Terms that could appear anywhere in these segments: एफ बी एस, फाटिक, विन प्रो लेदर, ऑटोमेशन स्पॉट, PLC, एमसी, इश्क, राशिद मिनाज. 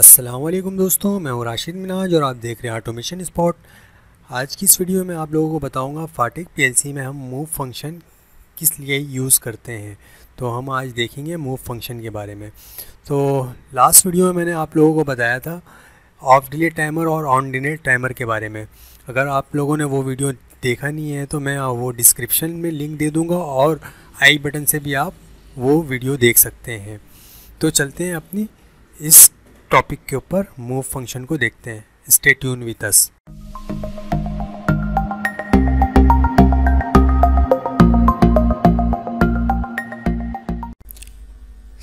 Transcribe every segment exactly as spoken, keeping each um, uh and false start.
अस्सलाम वालेकुम दोस्तों, मैं हूँ राशिद मिनाज और आप देख रहे हैं ऑटोमेशन स्पॉट। आज की इस वीडियो में आप लोगों को बताऊंगा फाटिक पीएलसी में हम मूव फंक्शन किस लिए यूज़ करते हैं। तो हम आज देखेंगे मूव फंक्शन के बारे में। तो लास्ट वीडियो में मैंने आप लोगों को बताया था ऑफ डिले टाइमर और ऑन डिले टाइमर के बारे में। अगर आप लोगों ने वो वीडियो देखा नहीं है तो मैं वो डिस्क्रिप्शन में लिंक दे दूँगा और आई बटन से भी आप वो वीडियो देख सकते हैं। तो चलते हैं अपनी इस टॉपिक के ऊपर, मूव फंक्शन को देखते हैं। Stay tune with us.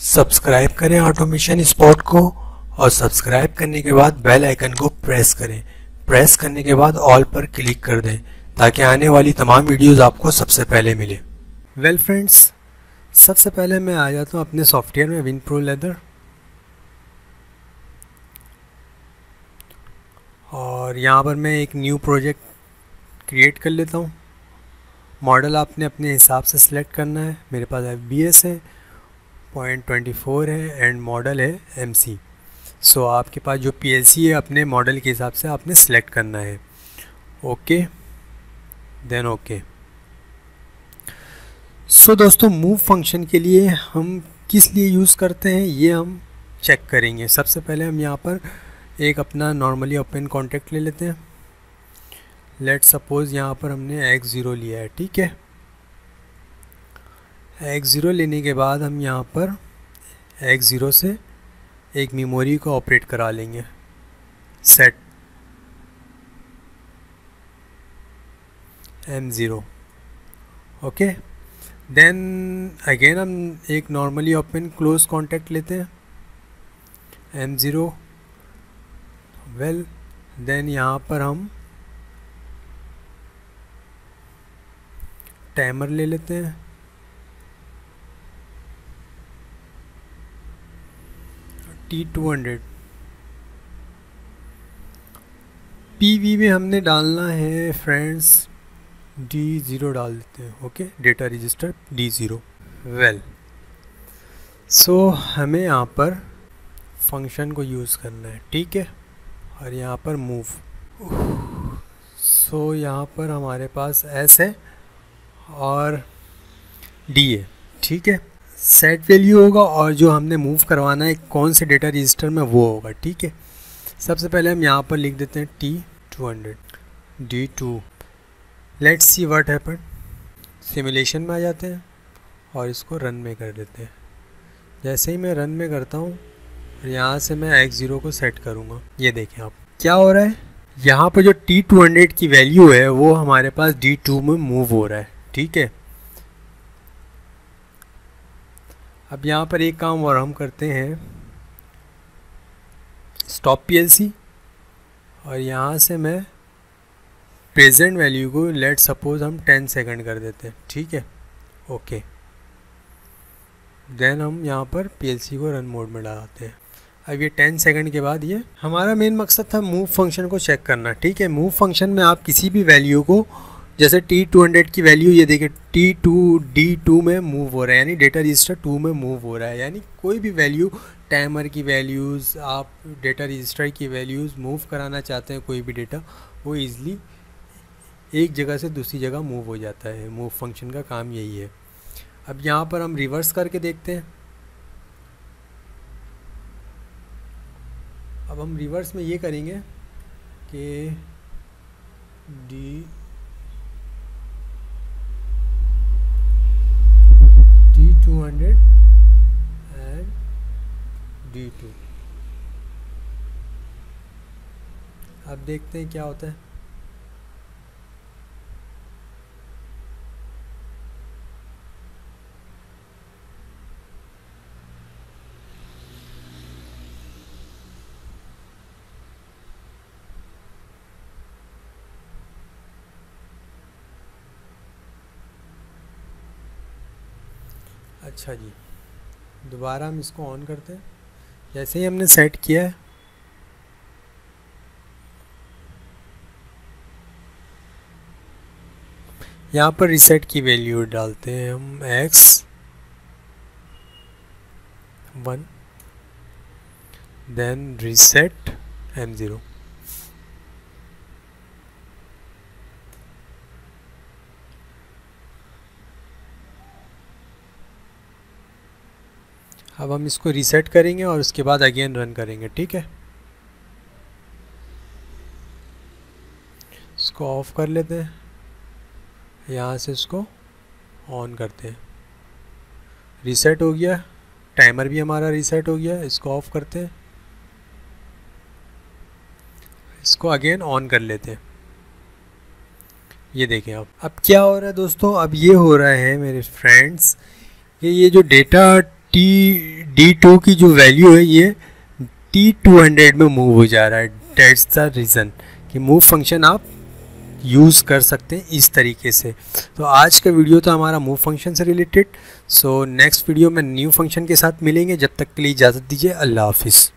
Subscribe करें ऑटोमेशन स्पॉट को और सब्सक्राइब करने के बाद बेल आइकन को प्रेस करें। प्रेस करने के बाद ऑल पर क्लिक कर दें ताकि आने वाली तमाम वीडियोस आपको सबसे पहले मिले। वेल फ्रेंड्स, सबसे पहले मैं आ जाता हूँ अपने सॉफ्टवेयर में विन प्रो लेदर और यहाँ पर मैं एक न्यू प्रोजेक्ट क्रिएट कर लेता हूँ। मॉडल आपने अपने हिसाब से सिलेक्ट करना है। मेरे पास एफ बी एस है, पॉइंट ट्वेंटी फोर है एंड मॉडल है एमसी। सो आपके पास जो पी एल सी है अपने मॉडल के हिसाब से आपने सिलेक्ट करना है। Okay then okay. सो दोस्तों, मूव फंक्शन के लिए हम किस लिए यूज़ करते हैं ये हम चेक करेंगे। सबसे पहले हम यहाँ पर एक अपना नॉर्मली ओपन कॉन्टेक्ट ले लेते हैं। लेट सपोज़ यहाँ पर हमने एक्स ज़ीरो लिया है, ठीक है। एक्स ज़ीरो लेने के बाद हम यहाँ पर एक्स ज़ीरो से एक मेमोरी को ऑपरेट करा लेंगे, set M zero. Okay then again हम एक नॉर्मली ओपन क्लोज कॉन्टेक्ट लेते हैं, एम ज़ीरो। वेल देन यहाँ पर हम टाइमर ले लेते हैं। टी टू हंड्रेड पीवी में हमने डालना है फ्रेंड्स डी ज़ीरो डाल देते हैं। Okay data register D zero. Well so हमें यहाँ पर फंक्शन को यूज़ करना है, ठीक है। और यहाँ पर मूव, सो so, यहाँ पर हमारे पास एस है और डी है, ठीक है। सेट वैल्यू होगा और जो हमने मूव करवाना है कौन से डेटा रजिस्टर में वो होगा, ठीक है। सबसे पहले हम यहाँ पर लिख देते हैं T two hundred D two. Let's see what happen. Simulation में आ जाते हैं और इसको रन में कर देते हैं। जैसे ही मैं रन में करता हूँ और यहाँ से मैं एक्स ज़ीरो को सेट करूँगा, ये देखें आप क्या हो रहा है। यहाँ पर जो टी टू हंड्रेड की वैल्यू है वो हमारे पास डी टू में मूव हो रहा है, ठीक है। अब यहाँ पर एक काम और हम करते हैं, स्टॉप पीएलसी, और यहाँ से मैं प्रेजेंट वैल्यू को लेट सपोज हम टेन सेकंड कर देते हैं, ठीक है। ओके देन हम यहाँ पर पीएलसी को रन मोड में डालते हैं। अब ये टेन सेकंड के बाद, ये हमारा मेन मकसद था मूव फंक्शन को चेक करना, ठीक है। मूव फंक्शन में आप किसी भी वैल्यू को, जैसे टी टू हंड्रेड की वैल्यू ये देखिए टी टू डी टू में मूव हो रहा है, यानी डेटा रजिस्टर टू में मूव हो रहा है। यानी कोई भी वैल्यू, टाइमर की वैल्यूज़, आप डेटा रजिस्टर की वैल्यूज़ मूव कराना चाहते हैं, कोई भी डेटा वो ईज़िली एक जगह से दूसरी जगह मूव हो जाता है। मूव फंक्शन का काम यही है। अब यहाँ पर हम रिवर्स करके देखते हैं। अब हम रिवर्स में ये करेंगे कि D two hundred and D two. अब देखते हैं क्या होता है। अच्छा जी, दोबारा हम इसको ऑन करते हैं। जैसे ही हमने सेट किया है, यहाँ पर रीसेट की वैल्यू डालते हैं हम X one. then reset M zero. अब हम इसको reset करेंगे और उसके बाद अगेन रन करेंगे, ठीक है। इसको ऑफ कर लेते हैं, यहाँ से इसको ऑन करते हैं, reset हो गया, टाइमर भी हमारा reset हो गया। इसको ऑफ करते हैं, इसको अगेन ऑन कर लेते हैं, ये देखें आप। अब क्या हो रहा है दोस्तों, अब ये हो रहा है मेरे फ्रेंड्स कि ये जो डेटा टी डी टू की जो वैल्यू है ये टी टू हंड्रेड में मूव हो जा रहा है। डेट्स द रीज़न कि मूव फंक्शन आप यूज़ कर सकते हैं इस तरीके से। तो आज का वीडियो था हमारा मूव फंक्शन से रिलेटेड। सो नेक्स्ट वीडियो में न्यू फंक्शन के साथ मिलेंगे, जब तक के लिए इजाज़त दीजिए, अल्लाह हाफिज़।